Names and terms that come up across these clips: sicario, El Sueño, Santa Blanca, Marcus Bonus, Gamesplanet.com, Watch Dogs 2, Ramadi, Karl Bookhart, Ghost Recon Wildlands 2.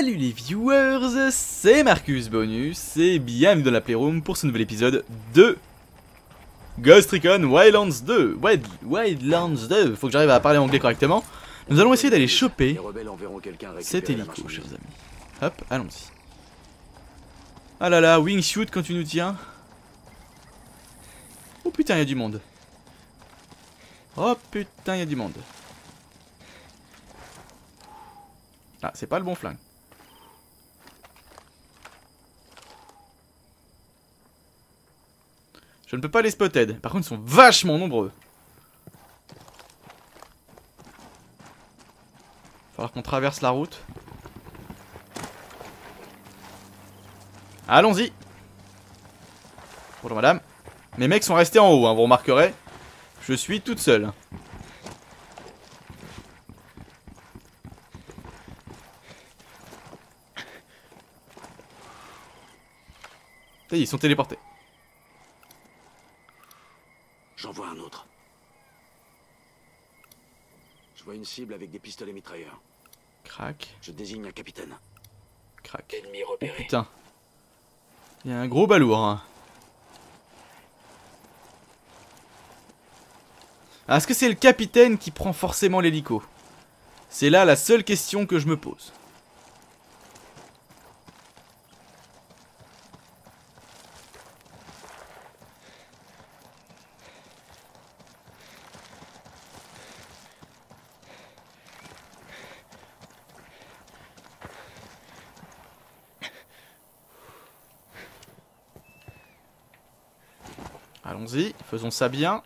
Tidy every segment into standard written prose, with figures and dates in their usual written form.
Salut les viewers, c'est Marcus Bonus et bienvenue dans la Playroom pour ce nouvel épisode de Ghost Recon Wildlands 2. Wildlands 2, faut que j'arrive à parler anglais correctement. Nous allons essayer d'aller choper cet hélico, chers amis. Hop, allons-y. Ah là là, wingsuit quand tu nous tiens. Oh putain, il y a du monde. Oh putain, il y a du monde. Ah, c'est pas le bon flingue. Je ne peux pas les spotted. Par contre, ils sont vachement nombreux. Il va falloir qu'on traverse la route. Allons-y. Bonjour madame. Mes mecs sont restés en haut, hein, vous remarquerez. Je suis toute seule. Ça y est, ils sont téléportés. J'en vois un autre. Je vois une cible avec des pistolets mitrailleurs. Crac. Je désigne un capitaine. Crac. Ennemi repéré. Oh, putain. Il y a un gros balourd. Hein. Ah, est-ce que c'est le capitaine qui prend forcément l'hélico? C'est là la seule question que je me pose. Allons-y, faisons ça bien.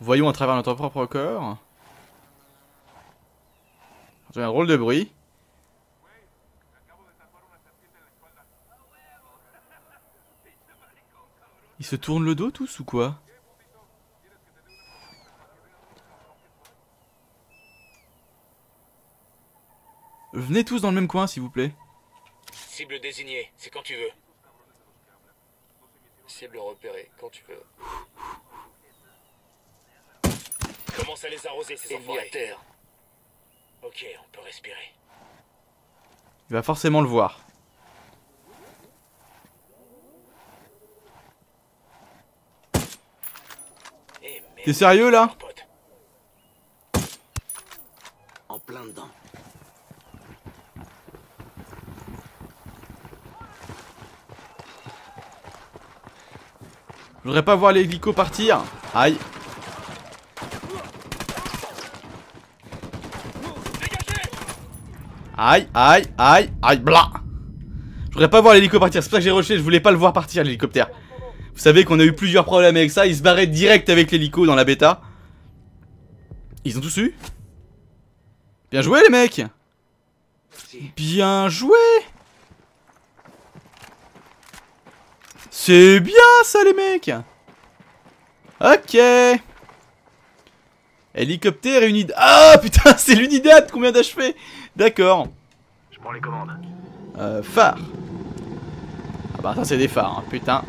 Voyons à travers notre propre corps. J'ai un drôle de bruit. Ils se tournent le dos tous ou quoi? Venez tous dans le même coin s'il vous plaît. Cible désignée, c'est quand tu veux. Cible repérée, quand tu veux. Commence à les arroser, ces enfoirés. Ennemi à terre. Ok, on peut respirer. Il va forcément le voir. T'es sérieux là? En plein dedans. Je voudrais pas voir l'hélico partir. Aïe. Aïe, aïe, aïe, aïe, bla. Je voudrais pas voir l'hélico partir, c'est pour ça que j'ai rushé, je voulais pas le voir partir l'hélicoptère. Vous savez qu'on a eu plusieurs problèmes avec ça, ils se barraient direct avec l'hélico dans la bêta. Ils ont tous eu. Bien joué les mecs. Bien joué. C'est bien ça les mecs. Ok. Hélicoptère et unité. Ah putain c'est l'unidate qu'on vient d'achever. D'accord. Je prends les commandes. Phare. Ah bah ça c'est des phares hein, putain.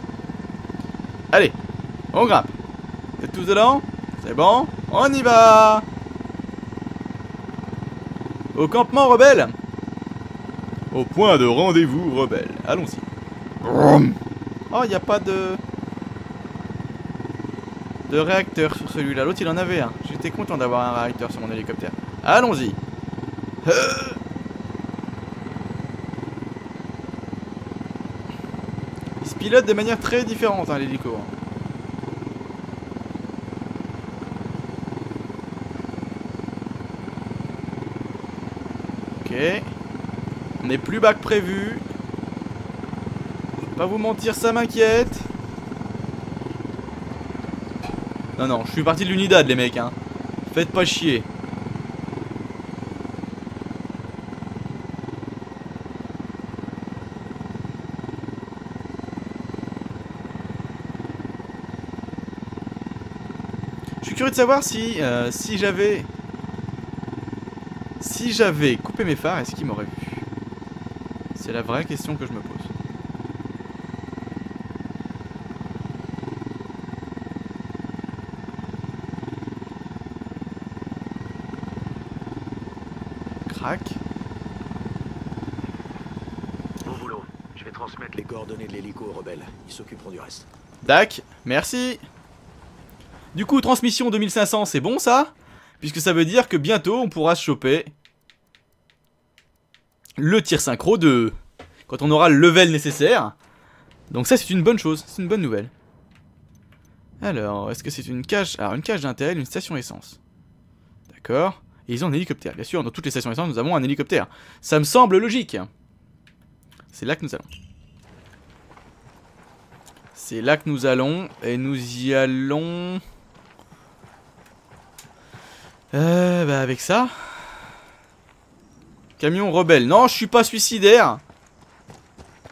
Allez, on grimpe. Vous êtes tous dedans? C'est bon, on y va. Au campement rebelle. Au point de rendez-vous rebelle. Allons-y. Oh, il n'y a pas de réacteur sur celui-là. L'autre, il en avait un. J'étais content d'avoir un réacteur sur mon hélicoptère. Allons-y. Il se pilote de manière très différente, hein, l'hélico. Ok. On est plus bas que prévu. Pas vous mentir, ça m'inquiète. Non, non, je suis parti de l'unidad, les mecs, hein. Faites pas chier. Je suis curieux de savoir si, si j'avais coupé mes phares, est-ce qu'ils m'auraient vu? C'est la vraie question que je me pose. transmettre les coordonnées de l'hélico aux rebelles. Ils s'occuperont du reste. Dac, merci. Du coup, transmission 2500, c'est bon ça? Puisque ça veut dire que bientôt, on pourra se choper le tir synchro 2. Quand on aura le level nécessaire. Donc ça, c'est une bonne chose. C'est une bonne nouvelle. Alors, est-ce que c'est une cage? Alors, une cage d'intérêt, une station essence. D'accord. Et ils ont un hélicoptère. Bien sûr, dans toutes les stations essence, nous avons un hélicoptère. Ça me semble logique. C'est là que nous allons. C'est là que nous allons. Et nous y allons... bah avec ça. Camion rebelle. Non, je suis pas suicidaire.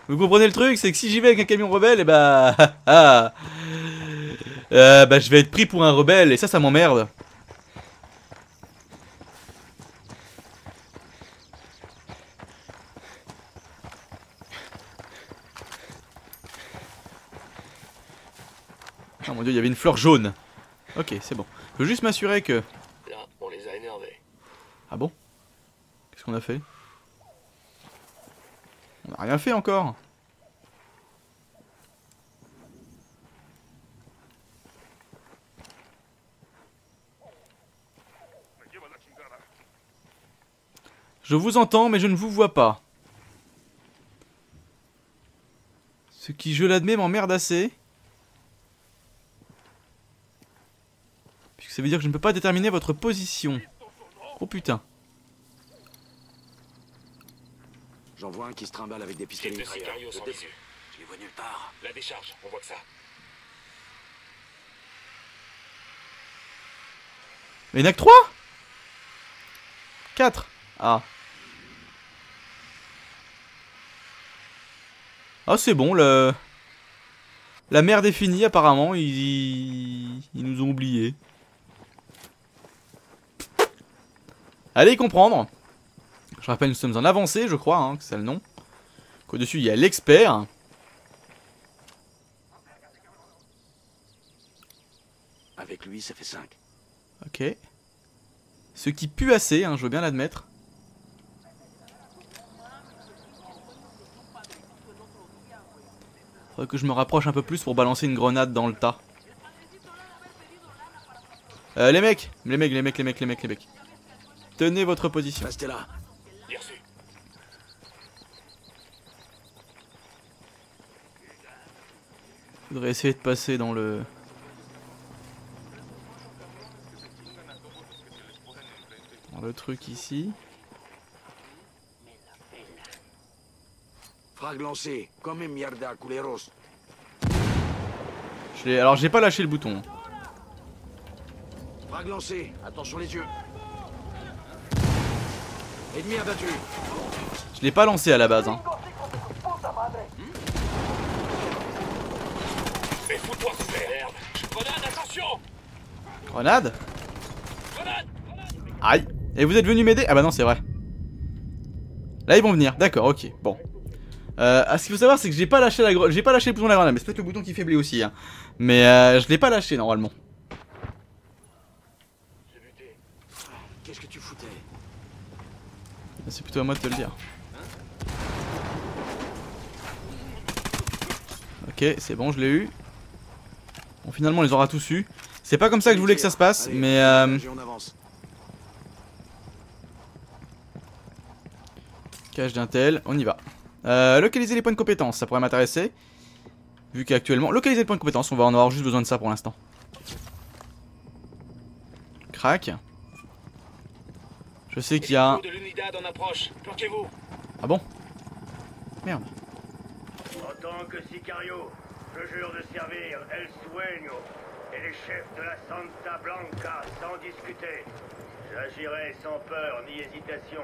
Vous comprenez le truc? C'est que si j'y vais avec un camion rebelle, et bah... bah je vais être pris pour un rebelle. Et ça, ça m'emmerde. Oh mon dieu, il y avait une fleur jaune. Ok, c'est bon. Je veux juste m'assurer que... Là, on les a énervés. Ah bon? Qu'est-ce qu'on a fait? On n'a rien fait encore. Je vous entends, mais je ne vous vois pas. Ce qui, je l'admets, m'emmerde assez. Ça veut dire que je ne peux pas déterminer votre position. Oh putain. J'en vois un qui se trimballe avec des pistolets. Je les vois nulle part. La décharge, on voit que ça. Mais il n'y en a que 3 ? 4 ? Ah. Ah c'est bon, le... la merde est finie apparemment, ils nous ont oubliés. Allez comprendre. Je rappelle, nous sommes en avancée, je crois, hein, que c'est le nom. Qu'au-dessus, il y a l'expert. Avec lui, ça fait 5. Ok. Ce qui pue assez, hein, je veux bien l'admettre. Faudrait que je me rapproche un peu plus pour balancer une grenade dans le tas. Les mecs, les mecs. Tenez votre position. Restez là. Faudrait essayer de passer dans le... dans le truc ici. Frag lancé, comme une mierda, culeros. Alors j'ai pas lâché le bouton. Frag lancé, attention les yeux. Ennemi abattu. Je l'ai pas lancé à la base hein. Grenade. Aïe. Et vous êtes venu m'aider? Ah bah non c'est vrai. Là ils vont venir, d'accord, ok, bon. Ce qu'il faut savoir c'est que j'ai pas lâché la le bouton de la grenade, mais c'est peut-être le bouton qui faiblit aussi hein. Mais je l'ai pas lâché normalement. Qu'est-ce que tu foutais? C'est plutôt à moi de te le dire. Ok, c'est bon, je l'ai eu. Bon, finalement, on les aura tous eu. C'est pas comme ça que je voulais que ça se passe, mais... Cache d'intel, on y va. Localiser les points de compétence, ça pourrait m'intéresser. Vu qu'actuellement... Localiser les points de compétence, on va en avoir juste besoin de ça pour l'instant. Crac. Je sais qu'il y a un... Ah bon? Merde. En tant que sicario, je jure de servir El Sueño et les chefs de la Santa Blanca sans discuter. J'agirai sans peur ni hésitation.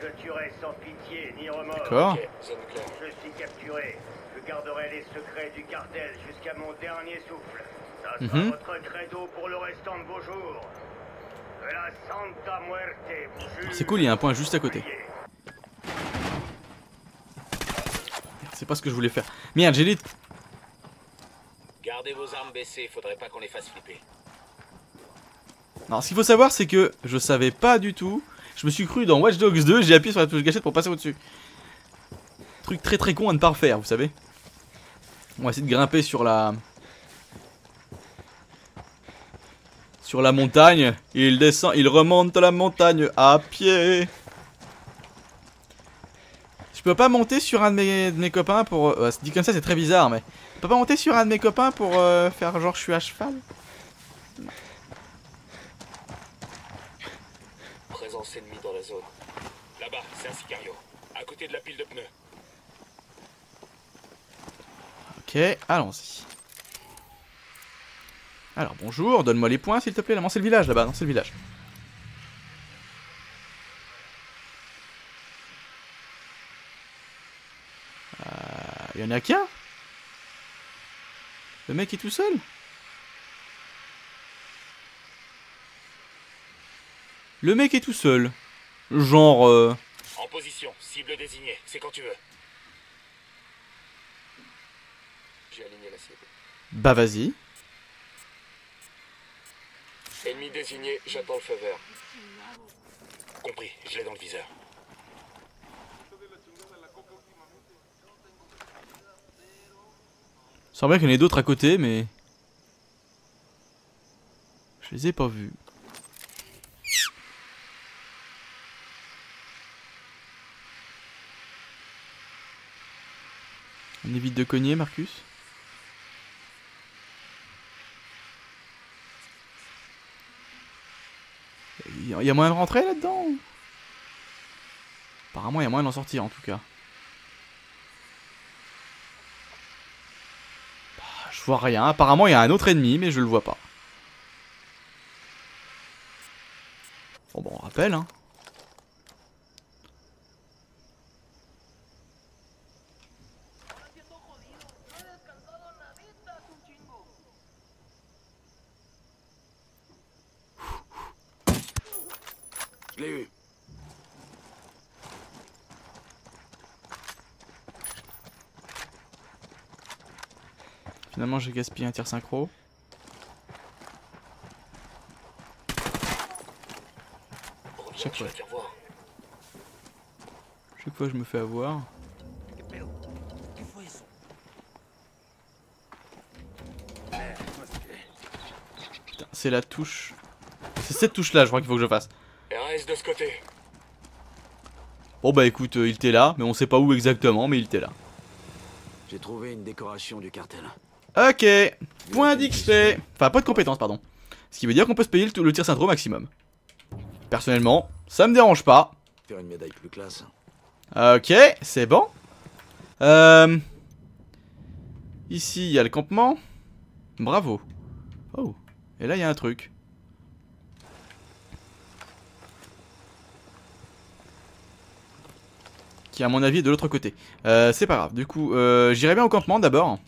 Je tuerai sans pitié ni remords. D'accord. Je suis capturé. Je garderai les secrets du cartel jusqu'à mon dernier souffle. Ça sera votre credo pour le restant de vos jours. C'est cool, il y a un point juste à côté. C'est pas ce que je voulais faire. Merde, j'ai dit. Gardez vos armes baissées, faudrait pas qu'on les fasse flipper. Alors, ce qu'il faut savoir, c'est que je savais pas du tout. Je me suis cru dans Watch Dogs 2, j'ai appuyé sur la touche gâchette pour passer au-dessus. Truc très très con à ne pas refaire, vous savez. On va essayer de grimper sur la... sur la montagne. Il descend, il remonte la montagne à pied. Je peux pas monter sur un de mes copains pour... dit comme ça c'est très bizarre, mais... Je peux pas monter sur un de mes copains pour faire genre je suis à cheval. Présence ennemie dans la zone. Là-bas, c'est un sicario. À côté de la pile de pneus. Ok, allons-y. Alors bonjour, donne-moi les points s'il te plaît. Non, c'est le village là-bas, non, c'est le village. Y'en a qu'un? Le mec est tout seul? Le mec est tout seul. Genre... En position, cible désignée, c'est quand tu veux. J'ai aligné la cible. Bah vas-y. Ennemi désigné, j'attends le feu vert. Compris, je l'ai dans le viseur. Il semblerait qu'il y en ait d'autres à côté, mais... je les ai pas vus. On évite de cogner, Marcus. Il y a moyen de rentrer là-dedans? Apparemment, il y a moyen d'en sortir en tout cas. Bah, je vois rien. Apparemment, il y a un autre ennemi, mais je le vois pas. Bon, bah, on rappelle, hein. Finalement j'ai gaspillé un tir synchro. Chaque fois je me fais avoir. Putain, c'est la touche. C'est cette touche là je crois qu'il faut que je fasse. De ce côté. Bon bah écoute, il était là, mais on sait pas où exactement, mais il était là. J'ai trouvé une décoration du cartel. Ok, point d'XP. Enfin, pas de compétences, pardon. Ce qui veut dire qu'on peut se payer le tir synchro maximum. Personnellement, ça me dérange pas. Faire une médaille plus classe. Ok, c'est bon. Ici, il y a le campement. Bravo. Oh, et là, il y a un truc. Qui à mon avis est de l'autre côté. C'est pas grave. Du coup, j'irai bien au campement d'abord.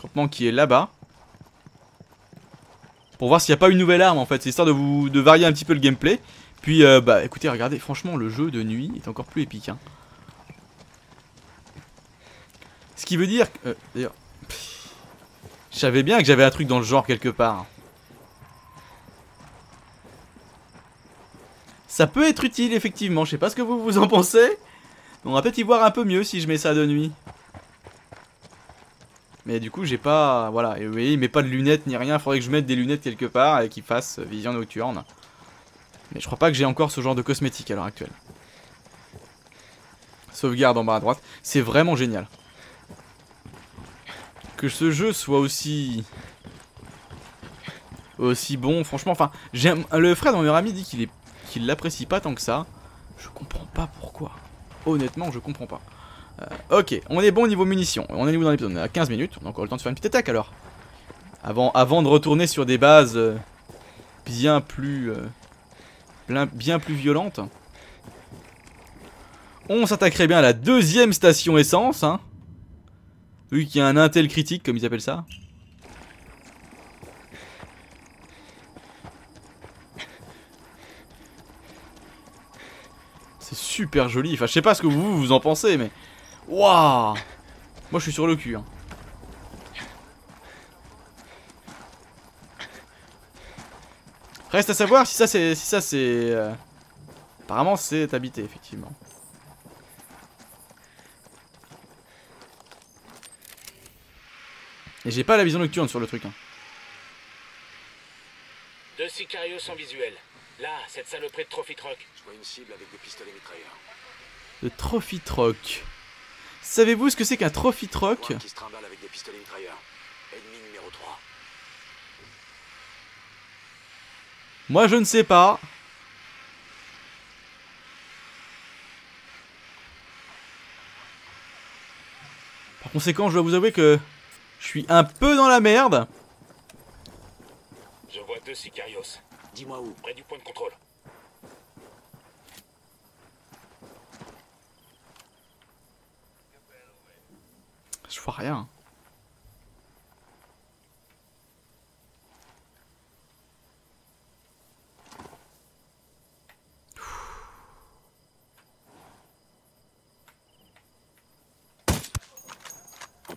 Campement qui est là-bas. Pour voir s'il n'y a pas une nouvelle arme en fait. C'est histoire de vous de varier un petit peu le gameplay. Puis bah écoutez, regardez, franchement le jeu de nuit est encore plus épique. Hein. Ce qui veut dire que... d'ailleurs... je savais bien que j'avais un truc dans le genre quelque part. Ça peut être utile effectivement, je sais pas ce que vous en pensez. On va peut-être y voir un peu mieux si je mets ça de nuit. Mais du coup j'ai pas... voilà, et vous voyez il met pas de lunettes ni rien, faudrait que je mette des lunettes quelque part et qu'il fasse vision nocturne. Mais je crois pas que j'ai encore ce genre de cosmétique à l'heure actuelle. Sauvegarde en bas à droite, c'est vraiment génial. Que ce jeu soit aussi bon, franchement, enfin, j'aime... le Fred, mon meilleur ami, dit qu'il l'apprécie pas tant que ça. Je comprends pas pourquoi. Honnêtement, je comprends pas. Ok, on est bon au niveau munitions. On est niveau dans l'épisode, on est à 15 minutes. On a encore le temps de faire une petite attaque alors. Avant de retourner sur des bases bien plus violentes. On s'attaquerait bien à la deuxième station essence. Hein, vu qu'il y a un intel critique, comme ils appellent ça. C'est super joli, enfin je sais pas ce que vous en pensez mais... waouh! Moi je suis sur le cul hein. Reste à savoir si ça c'est... apparemment c'est habité effectivement. Et j'ai pas la vision nocturne sur le truc. Hein. Deux sicarios sont visuels. Là, cette saloperie de Trophy Truck. Je vois une cible avec des pistolets mitrailleurs. Le Trophy Truck. Savez-vous ce que c'est qu'un Trophy Truck? Qui se trimballe avec des pistolets mitrailleurs. Ennemi numéro 3. Moi, je ne sais pas. Par conséquent, je dois vous avouer que je suis un peu dans la merde. Je vois deux sicarios. Dis-moi où? Près du point de contrôle. Je vois rien.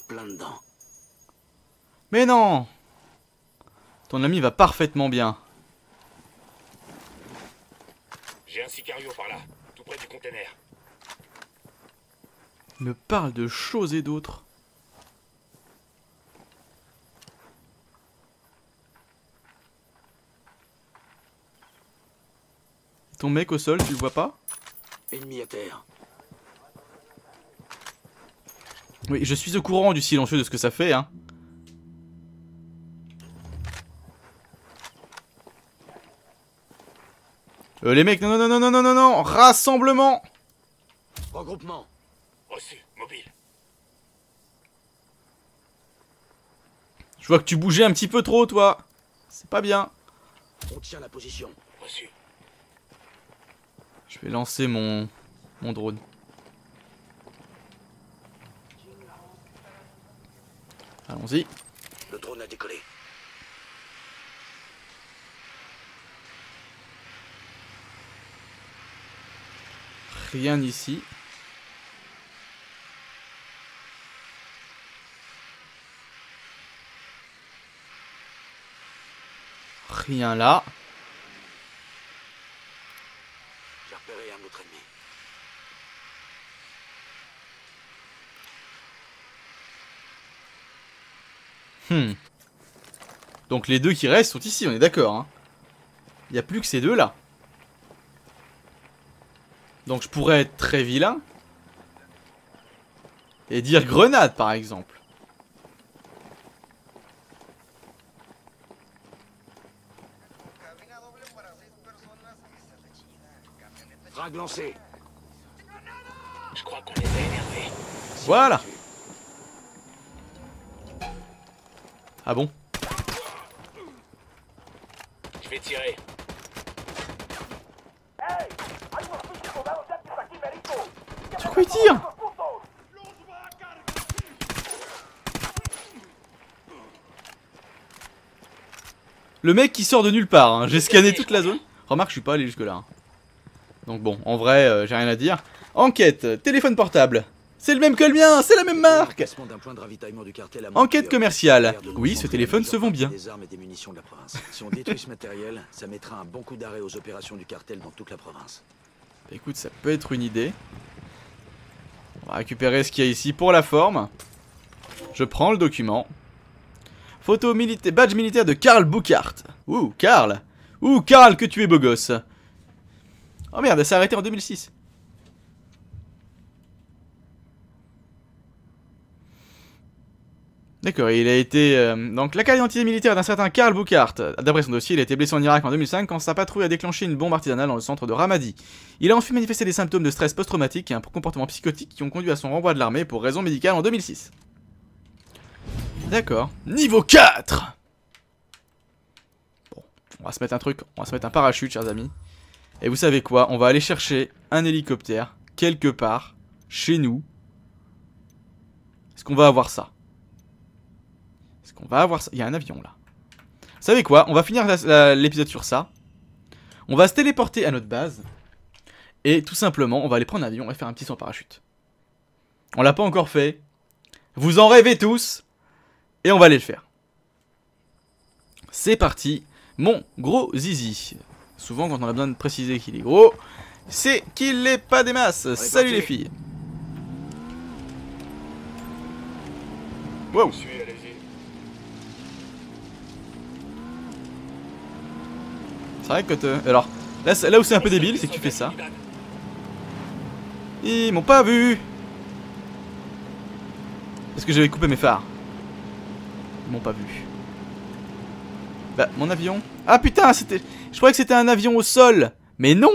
Dedans. Mais non, ton ami va parfaitement bien. J'ai un sicario par là, tout près du container. Il me parle de choses et d'autres. Ton mec au sol, tu le vois pas? Ennemi à terre. Oui, je suis au courant du silencieux de ce que ça fait, hein. Les mecs, non, non, non, non, non, non, non, rassemblement. Regroupement. Reçu, mobile. Je vois que tu bougeais un petit peu trop, toi. C'est pas bien. On tient la position. Reçu. Je vais lancer mon drone. Allons-y. Le drone a décollé. Rien ici. Rien là. J'ai repéré un autre ennemi. Donc les deux qui restent sont ici, on est d'accord. Hein. Il n'y a plus que ces deux là. Donc je pourrais être très vilain. Et dire grenade par exemple. Frag lancé. Je crois qu'on les a énervés. Voilà. Ah bon? Je vais tirer. Sur quoi il tire? Le mec qui sort de nulle part, hein. J'ai scanné toute la zone. Remarque, je suis pas allé jusque là. Hein. Donc bon, en vrai, j'ai rien à dire. Enquête, téléphone portable. C'est le même que le mien, c'est la même marque. Enquête commerciale. Oui, ce téléphone se vend bien. Si on détruit ce matériel, ça mettra un bon coup d'arrêt aux opérations du cartel dans toute la province. Écoute, ça peut être une idée. On va récupérer ce qu'il y a ici pour la forme. Je prends le document. Photo militaire, badge militaire de Karl Bookhart. Ouh, Karl. Ouh, Karl, que tu es beau gosse. Oh merde, elle s'est arrêtée en 2006. D'accord, il a été... Donc la carte d'identité militaire d'un certain Karl Bookhart. D'après son dossier, il a été blessé en Irak en 2005 quand sa patrouille a déclenché une bombe artisanale dans le centre de Ramadi. Il a ensuite manifesté des symptômes de stress post-traumatique et un comportement psychotique qui ont conduit à son renvoi de l'armée pour raison médicale en 2006. D'accord. Niveau 4. Bon, on va se mettre un truc, on va se mettre un parachute, chers amis. Et vous savez quoi? On va aller chercher un hélicoptère, quelque part, chez nous. Est-ce qu'on va avoir ça? On va avoir ça. Il y a un avion là. Vous savez quoi? On va finir l'épisode sur ça. On va se téléporter à notre base. Et tout simplement, on va aller prendre un avion et faire un petit saut en parachute. On l'a pas encore fait. Vous en rêvez tous. Et on va aller le faire. C'est parti. Mon gros zizi. Souvent, quand on a besoin de préciser qu'il est gros, c'est qu'il n'est pas des masses. Allez, salut parti. Les filles. Wow. vrai que alors, là où c'est un peu débile, c'est que tu fais ça. Ils m'ont pas vu! Parce que j'avais coupé mes phares. Ils m'ont pas vu. Bah, mon avion. Ah putain, c'était. Je croyais que c'était un avion au sol! Mais non!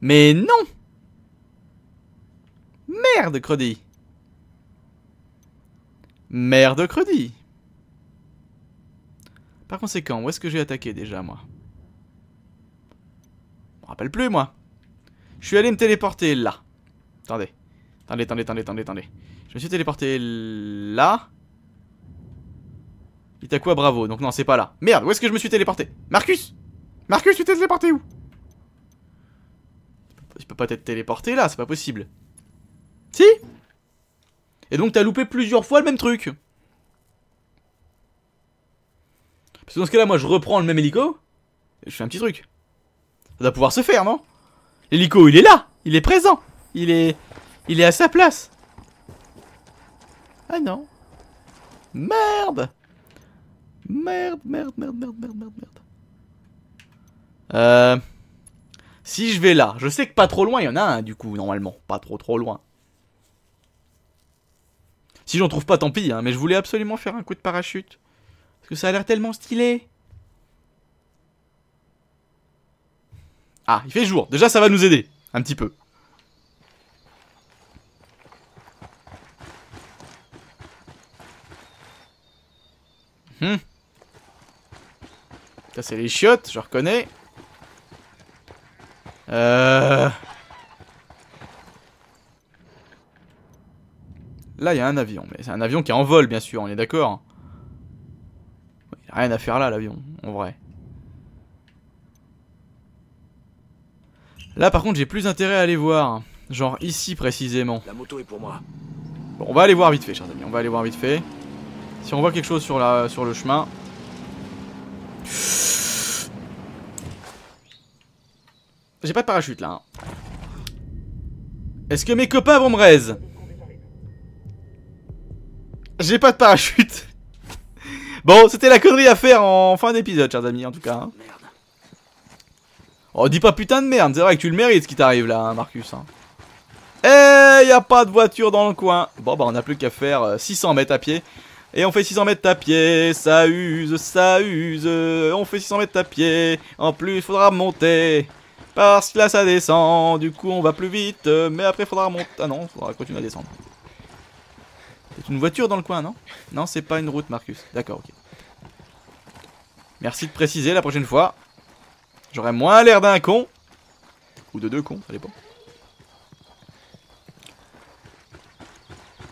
Mais non! Merde, Cruddy! Merde, Cruddy! Par conséquent, où est-ce que j'ai attaqué déjà, moi? Je me rappelle plus, moi. Je suis allé me téléporter là. Attendez. Je me suis téléporté là. Itakua, bravo. Donc non, c'est pas là. Merde, où est-ce que je me suis téléporté? Marcus, tu t'es téléporté où? Tu peux pas t'être téléporté là, c'est pas possible. Si? Et donc t'as loupé plusieurs fois le même truc. Parce que dans ce cas-là, moi, je reprends le même hélico. Et je fais un petit truc. Ça doit pouvoir se faire, non? L'hélico, il est là. Il est présent. Il est à sa place. Ah non. Merde. Si je vais là, je sais que pas trop loin, il y en a un, du coup, normalement. Pas trop loin. Si j'en trouve pas, tant pis, hein, mais je voulais absolument faire un coup de parachute. Parce que ça a l'air tellement stylé. Ah, il fait jour. Déjà, ça va nous aider. Un petit peu. Ça, c'est les chiottes, je reconnais. Là, il y a un avion. Mais c'est un avion qui est en vol, bien sûr. On est d'accord. Il a rien à faire là, l'avion, en vrai. Là par contre j'ai plus intérêt à aller voir, genre ici précisément. La moto est pour moi. Bon, on va aller voir vite fait, chers amis, on va aller voir vite fait. Si on voit quelque chose sur le chemin. J'ai pas de parachute là. Hein. Est-ce que mes copains vont me raise? J'ai pas de parachute. Bon, c'était la connerie à faire en fin d'épisode, chers amis, en tout cas. Hein. Oh, dis pas putain de merde, c'est vrai que tu le mérites ce qui t'arrive là, hein, Marcus. Hein. Eh, y a pas de voiture dans le coin. Bon, bah, on a plus qu'à faire 600 mètres à pied. Et on fait 600 mètres à pied, ça use. On fait 600 mètres à pied, en plus, faudra monter. Parce que là, ça descend, du coup, on va plus vite. Mais après, faudra monter. Ah non, faudra continuer à descendre. C'est une voiture dans le coin, non? Non, c'est pas une route, Marcus. D'accord, ok. Merci de préciser la prochaine fois. J'aurais moins l'air d'un con. Ou de deux cons, ça dépend.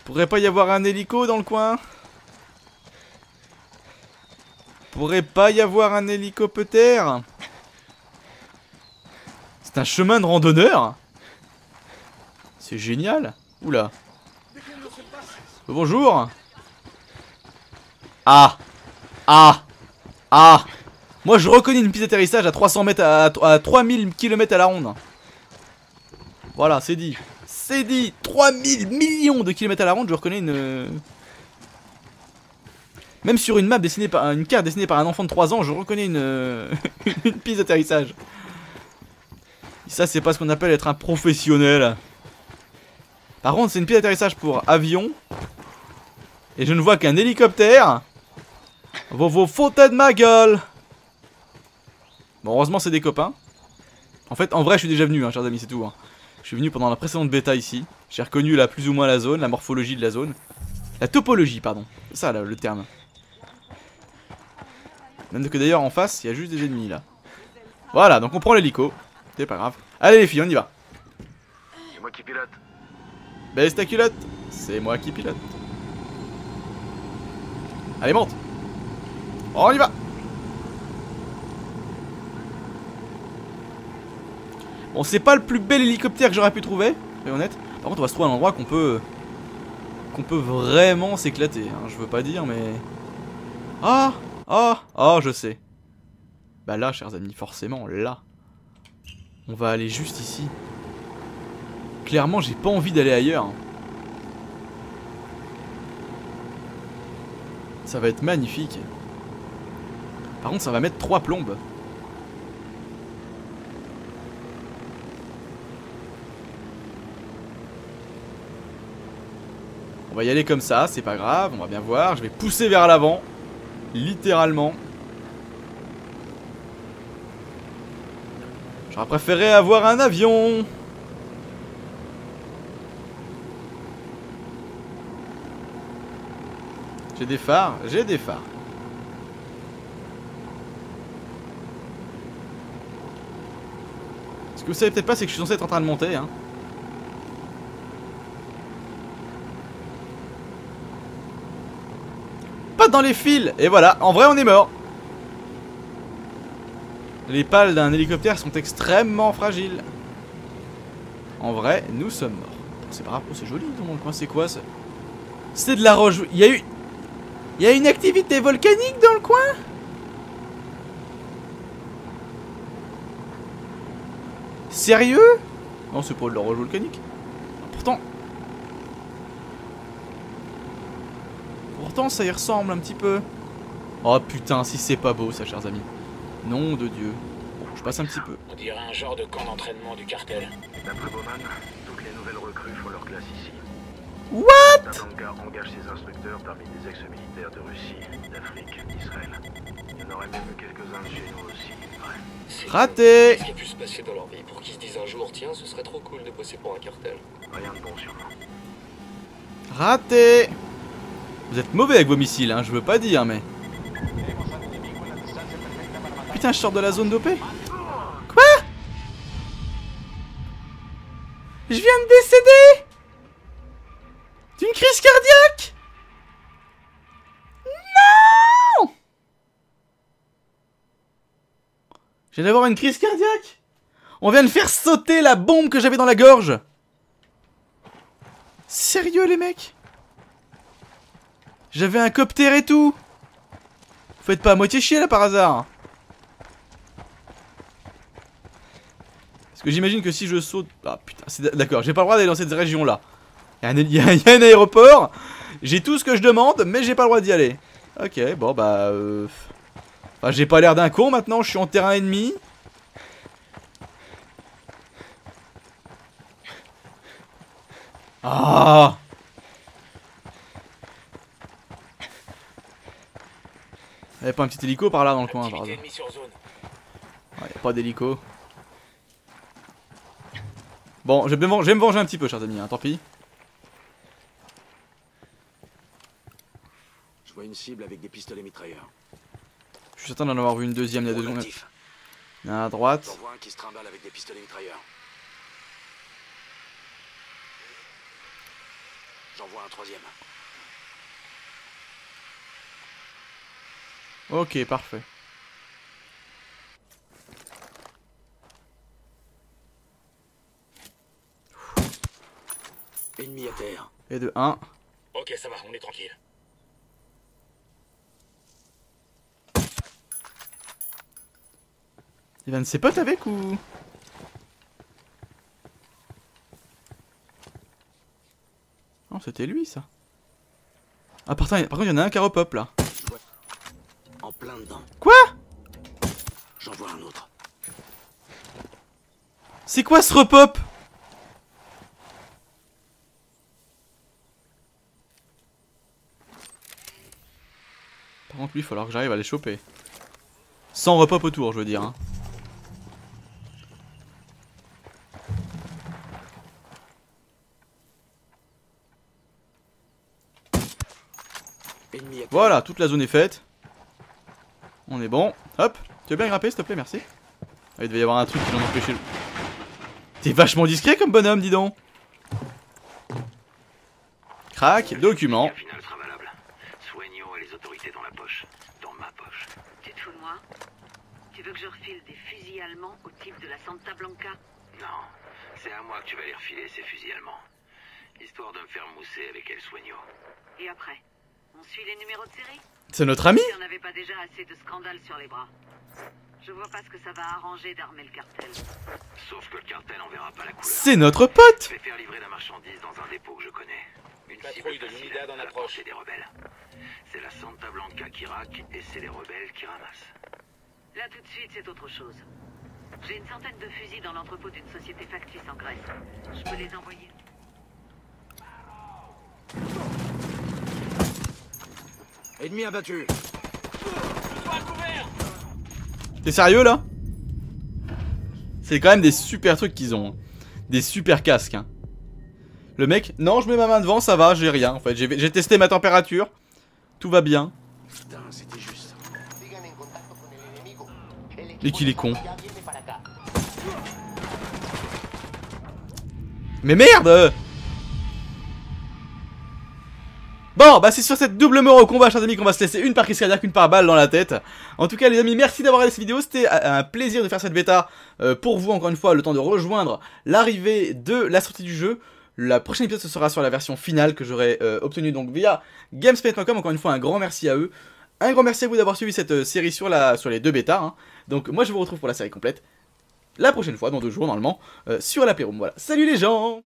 Pourrait pas y avoir un hélico dans le coin? Pourrait pas y avoir un hélicoptère? C'est un chemin de randonneur? C'est génial. Oula. Bonjour. Ah. Moi je reconnais une piste d'atterrissage à 300 mètres à 3000 km à la ronde. Voilà, c'est dit. 3000 millions de kilomètres à la ronde, je reconnais une... Même sur une map dessinée par... Une carte dessinée par un enfant de 3 ans, je reconnais une... une piste d'atterrissage. Ça, c'est pas ce qu'on appelle être un professionnel. Par contre, c'est une piste d'atterrissage pour avion. Et je ne vois qu'un hélicoptère. Vous foutez de ma gueule. Bon, heureusement c'est des copains. En fait, en vrai je suis déjà venu, hein, chers amis, c'est tout. Hein. Je suis venu pendant la précédente bêta ici. J'ai reconnu là plus ou moins la zone, la morphologie de la zone. La topologie, pardon. C'est ça là, le terme. Même que d'ailleurs en face, il y a juste des ennemis là. Voilà, donc on prend l'hélico. C'est pas grave. Allez les filles, on y va. C'est moi qui pilote. Baisse ta culotte. C'est moi qui pilote. Allez, monte. On y va. Bon, c'est pas le plus bel hélicoptère que j'aurais pu trouver, soyons honnêtes. Par contre, on va se trouver à un endroit qu'on peut vraiment s'éclater, hein. Je veux pas dire, mais... Ah, je sais. Bah là, chers amis, forcément, là. On va aller juste ici. Clairement, j'ai pas envie d'aller ailleurs. Ça va être magnifique. Par contre, ça va mettre 3 plombes. va y aller comme ça, c'est pas grave, on va bien voir. Je vais pousser vers l'avant, littéralement. J'aurais préféré avoir un avion. J'ai des phares, j'ai des phares. Ce que vous savez peut-être pas, c'est que je suis censé être en train de monter, hein. Pas dans les fils. Et voilà, en vrai on est mort. Les pales d'un hélicoptère sont extrêmement fragiles. En vrai, nous sommes morts. C'est pas grave, c'est joli dans le coin, c'est quoi ça? C'est de la roche. Il y a une activité volcanique dans le coin? Sérieux? Non, c'est pas de la roche volcanique. Pourtant ça y ressemble un petit peu. Oh putain, si c'est pas beau ça, chers amis. Nom de Dieu. Bon, je passe un petit peu. On dirait un genre de camp d'entraînement du cartel. D'après Bowman, toutes les nouvelles recrues font leur classe ici. What? Santa Blanca engage ses instructeurs parmi des ex-militaires de Russie, d'Afrique, d'Israël. Il y en aurait même quelques-uns de chez nous aussi. Ouais. Raté. Qu'est-ce qui a pu se passer dans leur vie pour qu'ils se disent un jour, tiens, ce serait trop cool de bosser pour un cartel? Rien de bon sûrement. Raté. Vous êtes mauvais avec vos missiles, hein, je veux pas dire, mais... Putain, je sors de la zone dopée. Quoi? Je viens de décéder d'une crise cardiaque. Non! Je viens d'avoir une crise cardiaque. On vient de faire sauter la bombe que j'avais dans la gorge. Sérieux, les mecs? J'avais un coptère et tout. Vous faites pas à moitié chier là par hasard. Parce que j'imagine que si je saute... Ah putain, d'accord, j'ai pas le droit d'aller dans cette région là. Il y a un aéroport. J'ai tout ce que je demande, mais j'ai pas le droit d'y aller. Ok, bon bah... Enfin, j'ai pas l'air d'un con maintenant, je suis en terrain ennemi. Ah! Y'avait pas un petit hélico par là dans le coin, pardon. Ouais, y'a pas d'hélico. Bon, je vais me venger un petit peu, chers amis, hein, tant pis. Je vois une cible avec des pistolets mitrailleurs. Je suis certain d'en avoir vu une deuxième il y a 2 secondes. Il y en a à droite. J'en vois un qui se trimballe avec des pistolets mitrailleurs. J'en vois un troisième. Ok, parfait. Ennemi à terre. Et de 1. Ok, ça va, on est tranquille. Il y a un de ses potes avec ou... Non, c'était lui ça. Ah, par contre, il y en a un qui repop là. Plein dedans. Quoi? J'en vois un autre. C'est quoi ce repop? Par contre lui il va falloir que j'arrive à les choper. Sans repop autour, je veux dire, hein. Voilà, toute la zone est faite. On est bon. Hop. Tu veux bien grimper s'il te plaît, merci. Ah, il devait y avoir un truc qui l'en empêchait. T'es vachement discret comme bonhomme, dis donc. Crac, document. Sueño et les autorités dans la poche. Dans ma poche. Tu te fous de moi? Tu veux que je refile des fusils allemands au type de la Santa Blanca? Non. C'est à moi que tu vas les refiler ces fusils allemands. Histoire de me faire mousser avec El Sueño. Et après? On suit les numéros de série? C'est notre ami. Si on n'avait pas déjà assez de scandales sur les bras. Je vois pas ce que ça va arranger d'armer le cartel. Sauf que le cartel en verra pas la couleur. C'est notre pote. Je vais faire livrer la marchandise dans un dépôt que je connais. Une patrouille de l'Unidad en approche et des rebelles. C'est la Santa Blanca qui raque et c'est les rebelles qui ramassent. Là tout de suite c'est autre chose. J'ai une centaine de fusils dans l'entrepôt d'une société factice en Grèce. Je peux les envoyer. Ennemi abattu. T'es sérieux là? C'est quand même des super trucs qu'ils ont. Hein. Des super casques. Hein. Le mec, non, je mets ma main devant, ça va, j'ai rien. En fait, j'ai testé ma température. Tout va bien. Putain, c'était juste. Et qu'il est con. Mais merde! Bon, bah c'est sur cette double mort au combat, chers amis, qu'on va se laisser, une par crise cardiaque, une par balle dans la tête. En tout cas, les amis, merci d'avoir regardé cette vidéo, c'était un plaisir de faire cette bêta pour vous, encore une fois, le temps de rejoindre l'arrivée de la sortie du jeu. La prochaine épisode, ce sera sur la version finale que j'aurai obtenue donc via Gamesplanet.com, encore une fois, un grand merci à eux. Un grand merci à vous d'avoir suivi cette série sur les deux bêtas. Hein. Donc moi, je vous retrouve pour la série complète la prochaine fois, dans 2 jours, normalement, sur la Playroom. Voilà, salut les gens!